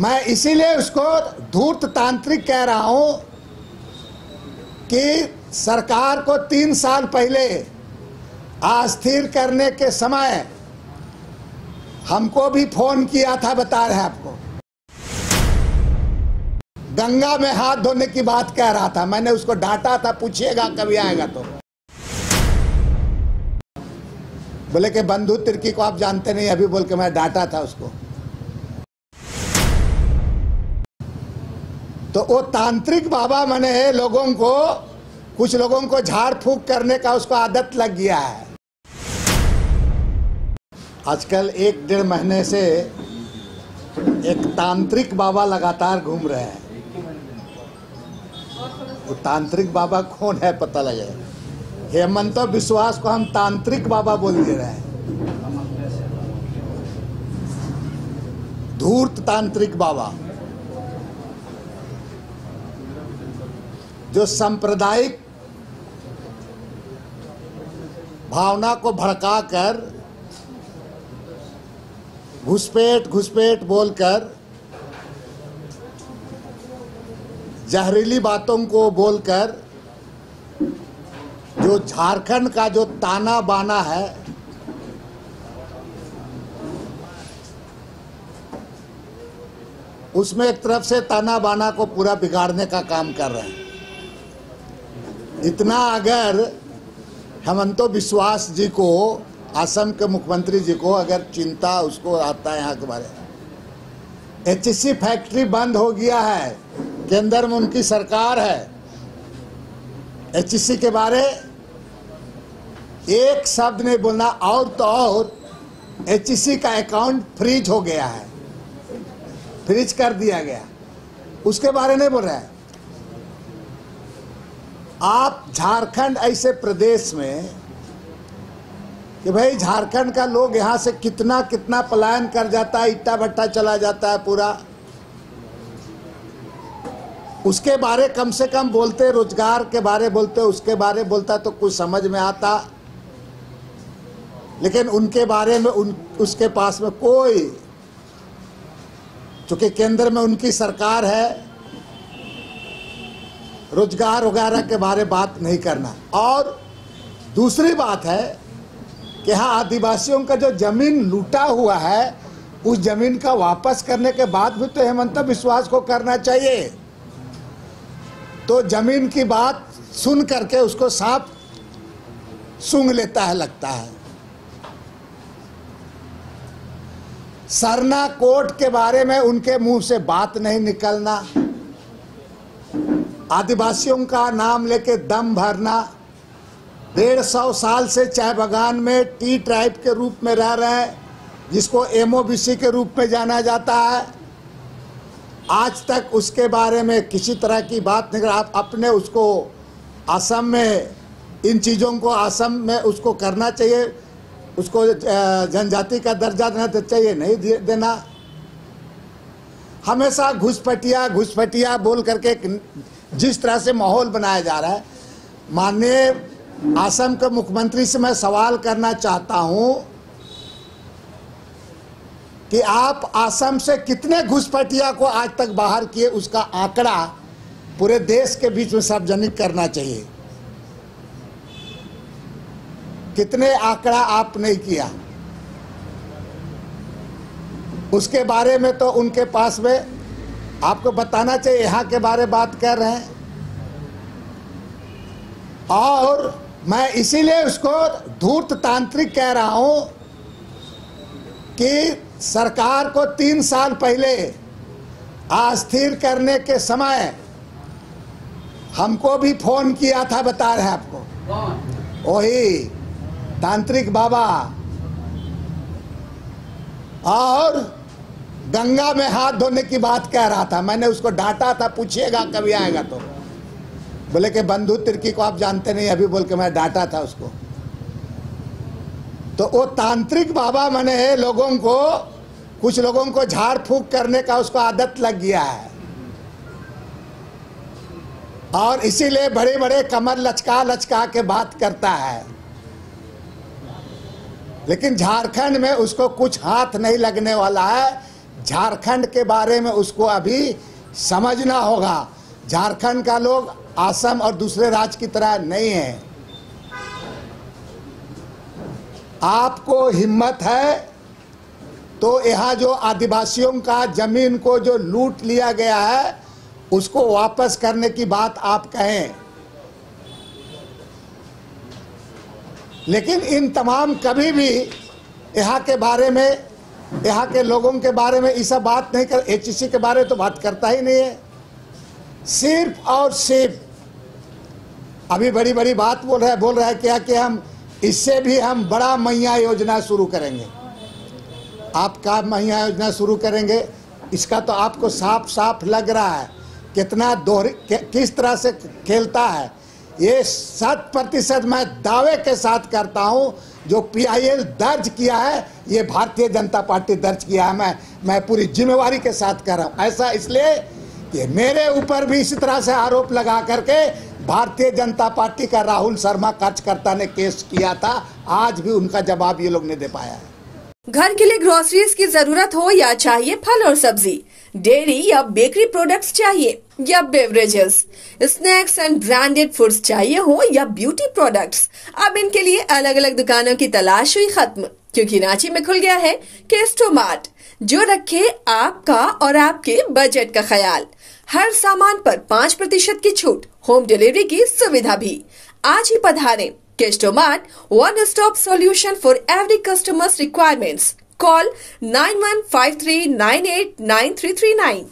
मैं इसीलिए उसको धूर्त तांत्रिक कह रहा हूं कि सरकार को 3 साल पहले अस्थिर करने के समय हमको भी फोन किया था, बता रहे हैं आपको। गंगा में हाथ धोने की बात कह रहा था, मैंने उसको डांटा था, पूछिएगा कभी आएगा तो। बोले कि बंधु तिर्की को आप जानते नहीं, अभी बोल के मैं डांटा था उसको। तो वो तांत्रिक बाबा माने लोगों को, कुछ लोगों को झाड़ फूंक करने का उसको आदत लग गया है। आजकल 1-1.5 महीने से एक तांत्रिक बाबा लगातार घूम रहे हैं। वो तांत्रिक बाबा कौन है पता लगे? हेमंत बिस्वा को हम तांत्रिक बाबा बोल दे रहे हैं, धूर्त तांत्रिक बाबा, जो सांप्रदायिक भावना को भड़का कर घुसपैठ घुसपैठ बोलकर, जहरीली बातों को बोलकर, जो झारखंड का जो ताना बाना है, उसमें एक तरफ से ताना बाना को पूरा बिगाड़ने का काम कर रहे हैं। इतना अगर हेमंत बिस्वा जी को, असम के मुख्यमंत्री जी को अगर चिंता उसको आता है यहाँ के बारे में। HEC फैक्ट्री बंद हो गया है, केंद्र में उनकी सरकार है, HEC के बारे एक शब्द नहीं बोलना। और तो और HEC का अकाउंट फ्रीज हो गया है, फ्रीज कर दिया गया, उसके बारे नहीं बोल रहा है। आप झारखंड ऐसे प्रदेश में कि भाई झारखंड का लोग यहाँ से कितना कितना पलायन कर जाता है, इट्टा भट्टा चला जाता है पूरा, उसके बारे कम से कम बोलते, रोजगार के बारे बोलते, उसके बारे बोलता तो कुछ समझ में आता। लेकिन उनके बारे में उसके पास में कोई, चूँकि केंद्र में उनकी सरकार है, रोजगार वगैरह के बारे बात नहीं करना। और दूसरी बात है कि हाँ, आदिवासियों का जो जमीन लूटा हुआ है, उस जमीन का वापस करने के बाद भी तो हेमंत बिस्वा को करना चाहिए। तो जमीन की बात सुन करके उसको सांप सूंघ लेता है, लगता है। सरना कोर्ट के बारे में उनके मुंह से बात नहीं निकलना, आदिवासियों का नाम लेके दम भरना। 150 साल से चाय बागान में टी ट्राइब के रूप में रह रहे हैं, जिसको MOBC के रूप में जाना जाता है। आज तक उसके बारे में किसी तरह की बात नहीं कर। आप अपने उसको असम में इन चीज़ों को, असम में उसको करना चाहिए, उसको जनजाति का दर्जा देना चाहिए, नहीं देना। हमेशा घुसपटिया घुसपटिया बोल करके जिस तरह से माहौल बनाया जा रहा है। माननीय असम के मुख्यमंत्री से मैं सवाल करना चाहता हूं कि आप असम से कितने घुसपैठिया को आज तक बाहर किए, उसका आंकड़ा पूरे देश के बीच में सार्वजनिक करना चाहिए। कितने आंकड़ा आप नहीं किया, उसके बारे में तो उनके पास में आपको बताना चाहिए। यहाँ के बारे बात कर रहे हैं, और मैं इसीलिए उसको धूर्त तांत्रिक कह रहा हूं कि सरकार को 3 साल पहले अस्थिर करने के समय हमको भी फोन किया था, बता रहे हैं आपको, वही तांत्रिक बाबा। और गंगा में हाथ धोने की बात कह रहा था, मैंने उसको डांटा था, पूछिएगा कभी आएगा तो। बोले कि बंधु तिर्की को आप जानते नहीं, अभी बोल के मैं डांटा था उसको। तो वो तांत्रिक बाबा माने लोगों को, कुछ लोगों को झाड़ फूंक करने का उसको आदत लग गया है, और इसीलिए बड़े बड़े कमर लचका लचका के बात करता है। लेकिन झारखंड में उसको कुछ हाथ नहीं लगने वाला है। झारखंड के बारे में उसको अभी समझना होगा। झारखंड का लोग असम और दूसरे राज्य की तरह नहीं है। आपको हिम्मत है तो यहाँ जो आदिवासियों का जमीन को जो लूट लिया गया है उसको वापस करने की बात आप कहें, लेकिन इन तमाम कभी भी यहाँ के बारे में, यहाँ के लोगों के बारे में ये सब बात नहीं कर। एचईसी के बारे में तो बात करता ही नहीं है। सिर्फ और सिर्फ अभी बड़ी बड़ी बात बोल रहा है क्या कि हम इससे भी हम बड़ा मैया योजना शुरू करेंगे। आप क्या मैया योजना शुरू करेंगे इसका तो आपको साफ साफ लग रहा है कितना किस तरह से खेलता है। ये 7% मैं दावे के साथ करता हूँ जो PIL दर्ज किया है ये भारतीय जनता पार्टी दर्ज किया है। मैं पूरी जिम्मेवारी के साथ कर रहा हूँ। ऐसा इसलिए कि मेरे ऊपर भी इसी तरह से आरोप लगा करके भारतीय जनता पार्टी का राहुल शर्मा कार्यकर्ता ने केस किया था। आज भी उनका जवाब ये लोग ने दे पाया है। घर के लिए ग्रोसरीज की जरूरत हो या चाहिए फल और सब्जी, डेयरी या बेकरी प्रोडक्ट्स चाहिए या beverages, snacks and branded foods चाहिए हो या ब्यूटी प्रोडक्ट्स, अब इनके लिए अलग अलग दुकानों की तलाश हुई खत्म, क्योंकि रांची में खुल गया है केस्टो मार्ट, जो रखे आपका और आपके बजट का ख्याल। हर सामान पर 5% की छूट, होम डिलीवरी की सुविधा भी। आज ही पधारें। Kesto mart, one stop solution for every customers requirements. Call 9153989339।